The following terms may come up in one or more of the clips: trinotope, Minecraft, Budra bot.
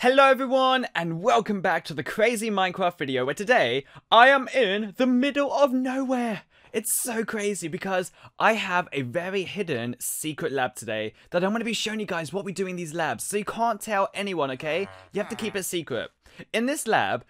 Hello everyone and welcome back to the crazy Minecraft video where today I am in the middle of nowhere. It's so crazy because I have a very hidden secret lab today that I'm going to be showing you guys what we do in these labs. So you can't tell anyone, okay? You have to keep it secret. In this lab,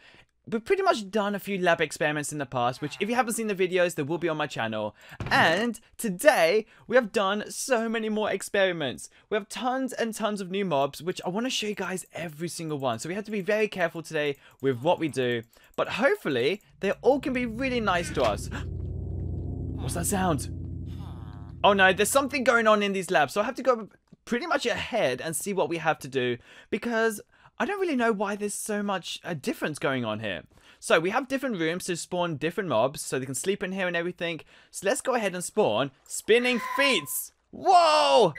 we've pretty much done a few lab experiments in the past, which if you haven't seen the videos, they will be on my channel. And today, we have done so many more experiments. We have tons and tons of new mobs, which I want to show you guys every single one. So we have to be very careful today with what we do. But hopefully, they all can be really nice to us. What's that sound? Oh no, there's something going on in these labs, so I have to go pretty much ahead and see what we have to do, because I don't really know why there's so much difference going on here. So we have different rooms to spawn different mobs, so they can sleep in here and everything. So let's go ahead and spawn spinning feet. Whoa!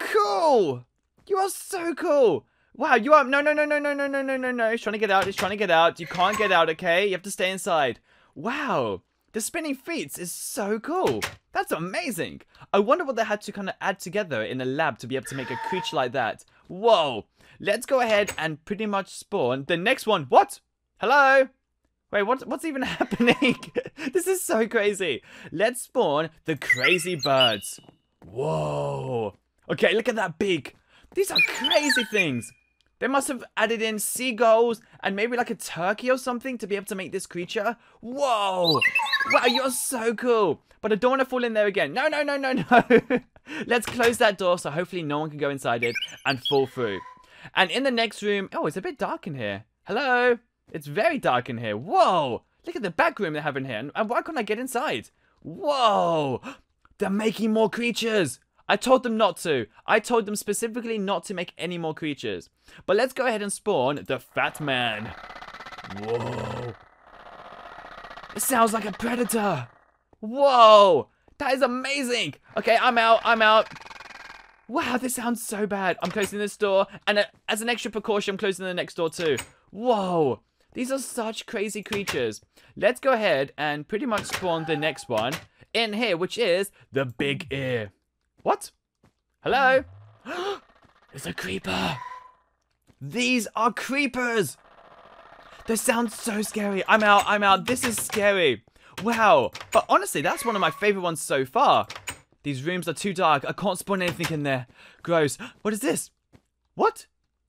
Cool! You are so cool! Wow, you are... No. It's trying to get out, it's trying to get out. You can't get out, okay? You have to stay inside. Wow! The spinning feet is so cool. That's amazing. I wonder what they had to kind of add together in a lab to be able to make a creature like that. Whoa. Let's go ahead and pretty much spawn the next one. What? Hello? Wait, what's even happening? This is so crazy. Let's spawn the crazy birds. Whoa. Okay, look at that beak. These are crazy things. They must have added in seagulls and maybe like a turkey or something to be able to make this creature. Whoa! Wow, you're so cool. But I don't want to fall in there again. No. Let's close that door so hopefully no one can go inside it and fall through. And in the next room... Oh, it's a bit dark in here. Hello? It's very dark in here. Whoa! Look at the back room they have in here. And why can't I get inside? Whoa! They're making more creatures. I told them not to. I told them specifically not to make any more creatures. But let's go ahead and spawn the fat man. Whoa. It sounds like a predator. Whoa. That is amazing. Okay, I'm out. Wow, this sounds so bad. I'm closing this door. And as an extra precaution, I'm closing the next door too. Whoa. These are such crazy creatures. Let's go ahead and pretty much spawn the next one in here, which is the big ear. What? Hello? It's a creeper. These are creepers. They sound so scary. I'm out. This is scary. Wow. But honestly, that's one of my favorite ones so far. These rooms are too dark. I can't spawn anything in there. Gross. What is this? What?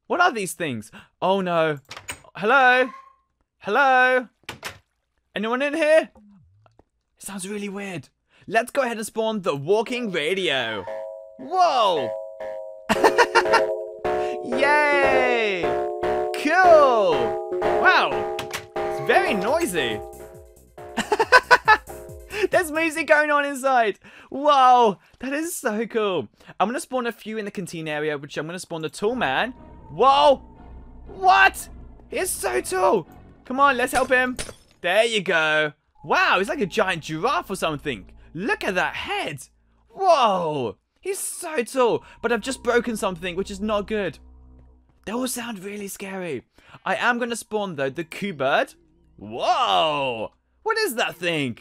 What are these things? Oh no. Hello? Hello? Anyone in here? It sounds really weird. Let's go ahead and spawn the walking radio. Whoa! Yay! Cool! Wow! It's very noisy. There's music going on inside. Whoa! That is so cool. I'm going to spawn a few in the canteen area, which I'm going to spawn the tall man. Whoa! What? He's so tall. Come on, let's help him. There you go. Wow, he's like a giant giraffe or something. Look at that head. Whoa. He's so tall. But I've just broken something, which is not good. They all sound really scary. I am going to spawn, though, the coo bird. Whoa. What is that thing?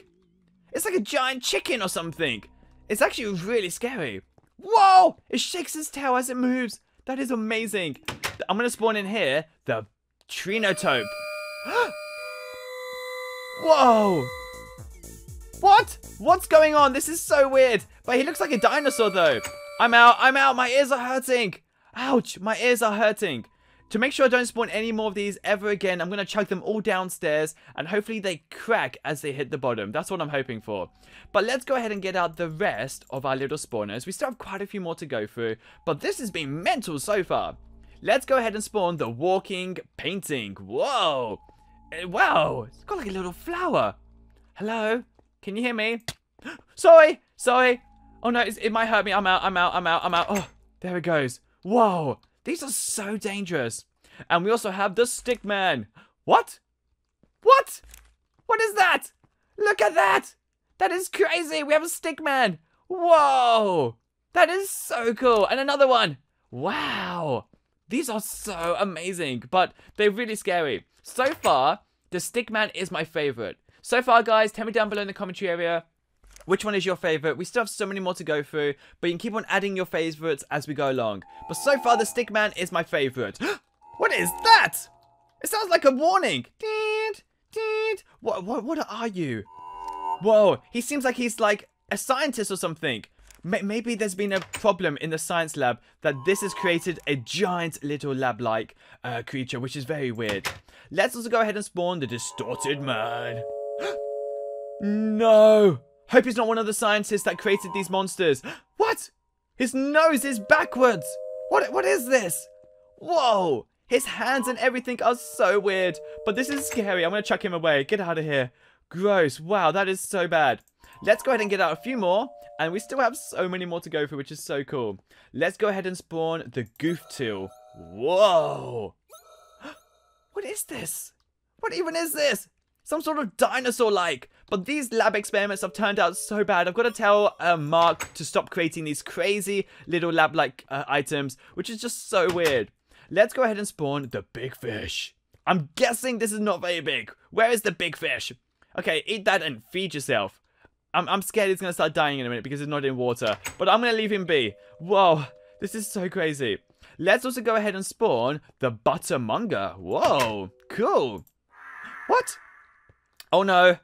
It's like a giant chicken or something. It's actually really scary. Whoa. It shakes its tail as it moves. That is amazing. I'm going to spawn in here the trinotope. Whoa. What? What's going on? This is so weird. But he looks like a dinosaur though. I'm out. My ears are hurting. Ouch. My ears are hurting. To make sure I don't spawn any more of these ever again, I'm going to chuck them all downstairs. And hopefully they crack as they hit the bottom. That's what I'm hoping for. But let's go ahead and get out the rest of our little spawners. We still have quite a few more to go through. But this has been mental so far. Let's go ahead and spawn the walking painting. Whoa. Wow. It's got like a little flower. Hello? Can you hear me? Sorry. Oh no, it might hurt me. I'm out. Oh, there it goes. Whoa, these are so dangerous. And we also have the stick man. What? What is that? Look at that. That is crazy. We have a stick man. Whoa, that is so cool. And another one. Wow, these are so amazing, but they're really scary. So far, the stick man is my favorite. So far, guys, tell me down below in the commentary area which one is your favorite. We still have so many more to go through, but you can keep on adding your favorites as we go along. But so far, the stick man is my favorite. What is that? It sounds like a warning. What are you? Whoa, he seems like he's like a scientist or something. Maybe there's been a problem in the science lab that this has created a giant little lab-like creature, which is very weird. Let's also go ahead and spawn the distorted man. No! Hope he's not one of the scientists that created these monsters. What? His nose is backwards. What is this? Whoa! His hands and everything are so weird. But this is scary. I'm going to chuck him away. Get out of here. Gross. Wow, that is so bad. Let's go ahead and get out a few more. And we still have so many more to go through, which is so cool. Let's go ahead and spawn the goof till. Whoa! What is this? What even is this? Some sort of dinosaur-like. But these lab experiments have turned out so bad. I've got to tell Mark to stop creating these crazy little lab-like items, which is just so weird. Let's go ahead and spawn the big fish. I'm guessing this is not very big. Where is the big fish? Okay, eat that and feed yourself. I'm scared he's going to start dying in a minute because it's not in water. But I'm going to leave him be. Whoa, this is so crazy. Let's also go ahead and spawn the buttermonger. Whoa, cool. What? Oh no.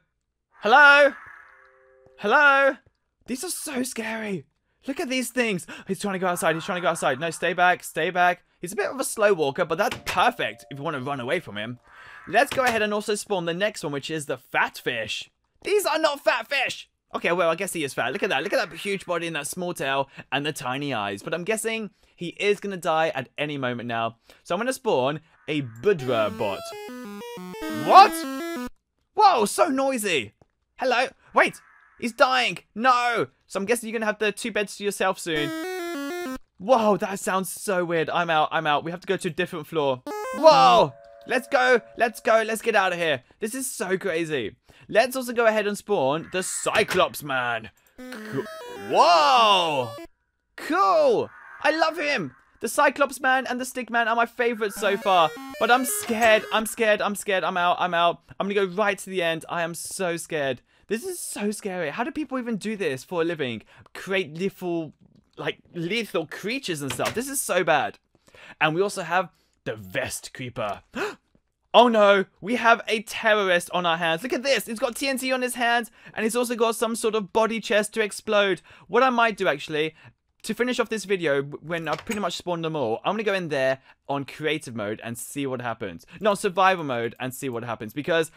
Hello? Hello? These are so scary. Look at these things. He's trying to go outside. He's trying to go outside. No, stay back. Stay back. He's a bit of a slow walker, but that's perfect if you want to run away from him. Let's go ahead and also spawn the next one, which is the fat fish. These are not fat fish. Okay, well, I guess he is fat. Look at that. Look at that huge body and that small tail and the tiny eyes. But I'm guessing he is going to die at any moment now. So I'm going to spawn a Budra bot. What? Whoa, so noisy. Hello? Wait, he's dying. No. So I'm guessing you're going to have the two beds to yourself soon. Whoa, that sounds so weird. I'm out. I'm out. We have to go to a different floor. Whoa. Let's go. Let's go. Let's get out of here. This is so crazy. Let's also go ahead and spawn the Cyclops man. Whoa! Cool! I love him! The Cyclops man and the Stick man are my favorites so far. But I'm scared. I'm scared. I'm scared. I'm out. I'm out. I'm gonna go right to the end. I am so scared. This is so scary. How do people even do this for a living? Create lethal creatures and stuff. This is so bad. And we also have the Vest Creeper. Oh no, we have a terrorist on our hands. Look at this, he's got TNT on his hands and he's also got some sort of body chest to explode. What I might do actually, to finish off this video, when I've pretty much spawned them all, I'm gonna go in there on creative mode and see what happens. Not survival mode and see what happens because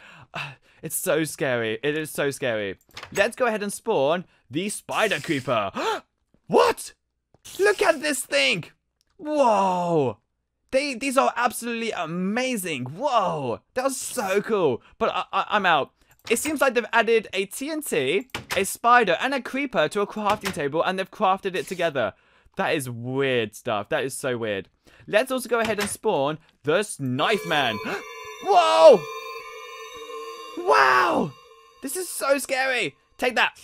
it's so scary, it is so scary. Let's go ahead and spawn the Spider Creeper. What? Look at this thing, whoa. These are absolutely amazing. Whoa, that was so cool. But I'm out. It seems like they've added a TNT, a spider, and a creeper to a crafting table, and they've crafted it together. That is weird stuff. That is so weird. Let's also go ahead and spawn the Knife Man. Whoa! Wow! This is so scary. Take that.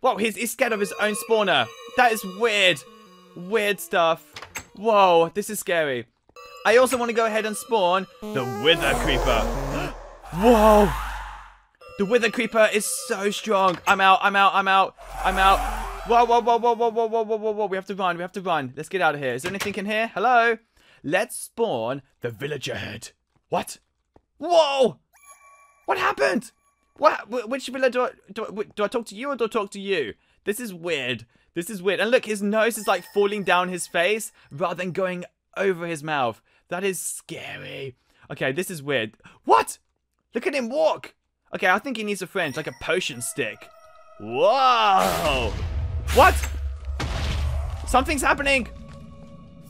Whoa, he's scared of his own spawner. That is weird. Weird stuff. Whoa, this is scary. I also want to go ahead and spawn the Wither Creeper. Whoa! The Wither Creeper is so strong. I'm out, I'm out, I'm out, I'm out. Whoa, whoa, whoa, whoa, whoa, whoa, whoa, whoa, whoa, whoa. We have to run, we have to run. Let's get out of here. Is there anything in here? Hello? Let's spawn the Villager Head. What? Whoa! What happened? What? Which villager? Do I talk to you or do I talk to you? This is weird. This is weird. And look, his nose is like falling down his face rather than going over his mouth. That is scary. Okay, this is weird. What? Look at him walk. Okay, I think he needs a friend, like a potion stick. Whoa! What? Something's happening.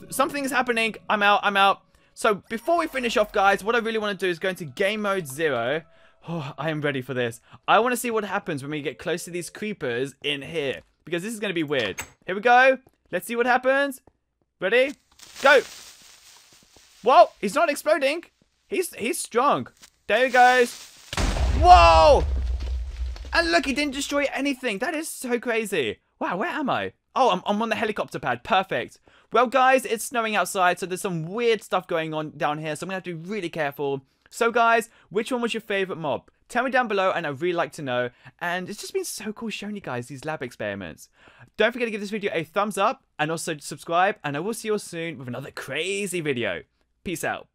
Something's happening. I'm out, I'm out. So before we finish off, guys, what I really want to do is go into game mode 0. Oh, I am ready for this. I want to see what happens when we get close to these creepers in here, because this is going to be weird. Here we go. Let's see what happens. Ready? Go. Whoa, he's not exploding. He's strong. There he goes. Whoa! And look, he didn't destroy anything. That is so crazy. Wow, where am I? Oh, I'm on the helicopter pad. Perfect. Well, guys, it's snowing outside, so there's some weird stuff going on down here, so I'm going to have to be really careful. So, guys, which one was your favorite mob? Tell me down below, and I'd really like to know. And it's just been so cool showing you guys these lab experiments. Don't forget to give this video a thumbs up, and also subscribe, and I will see you all soon with another crazy video. Peace out.